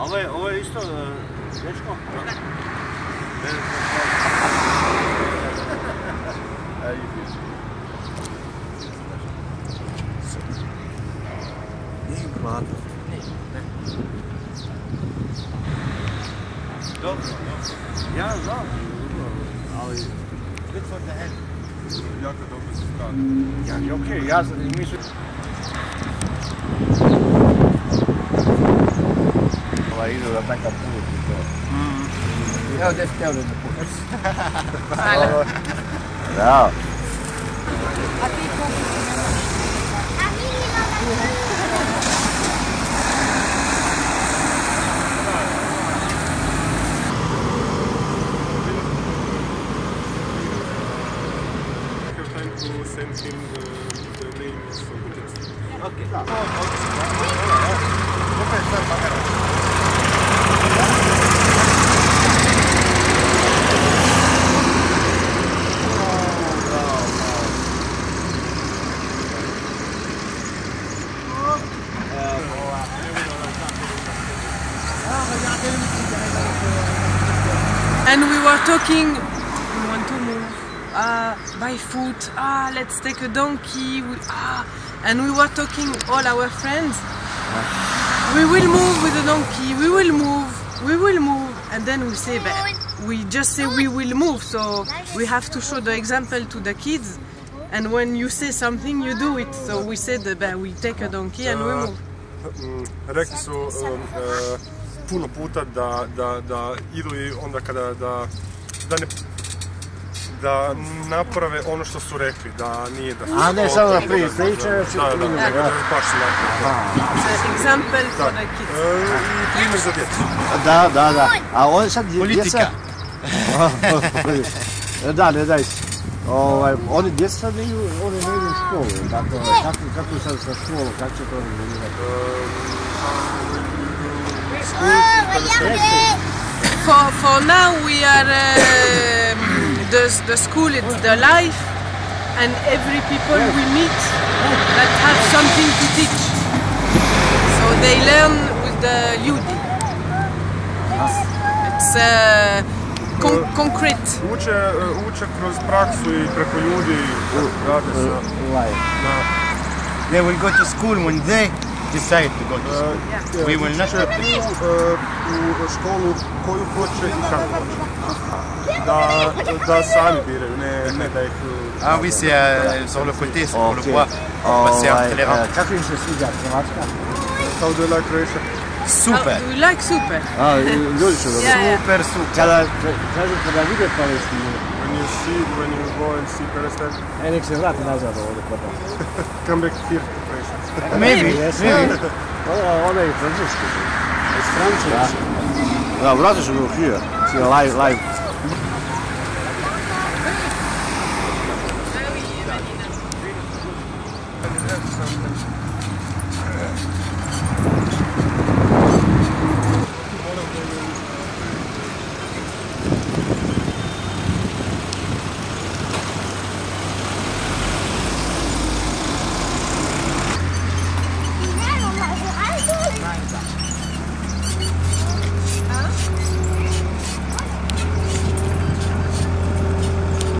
Ovo je isto teško? Nije im hladno. Dobro, ja znam, ali good for the head. Jako dobro se stane. Ok, ja sam mislim. Idu da takav put i to. Evo gdje si htio da put. Bravo. A ti kupiš? A mi imamo da send him the name of the okay. And we were talking, we want to move. By foot, let's take a donkey, and we were talking, all our friends, we will move with the donkey, we will move, and then we say, we just say we will move, so we have to show the example to the kids, and when you say something, you do it, so we said, we take a donkey and we move. Rekli su puno puta da idu I onda kada da ne... da naprave ono što su rekli, da nije da... A ne samo da priče, već I primjer. Da, baš su naprave. Example for the kids. I primjer za djecu. Da, da, da. A ovo je sad djeca... Politika. Da, ne daj se. Oni djeca sad ne idu u školu. Kako je sad sa školom, kako će to organizirati? For now we are... The school, it's the life, and every people we meet that have something to teach. So they learn with the youth. It's concrete. Uče kroz praksu I preko ljudi. They will go to school when they decide to go to school. We will not have to u školu koju hoće I kako hoće. Da sami biraju, ne da ih... A oui, c'est sur le côté, sur le bois, c'est un pèlerin. Kako im se sviđa Hrvatska? Kao da je like Croatia. Super! You like super! Ljudi će dobro. Super, super! Kada vide Palestinu... When you go and see Palestine... Nek se vrati nazad ovdje kod nas. Come back here to Croatia. Maybe, maybe. Ona je francuska. Iz Francuska. Da, vratiš u here, see a live...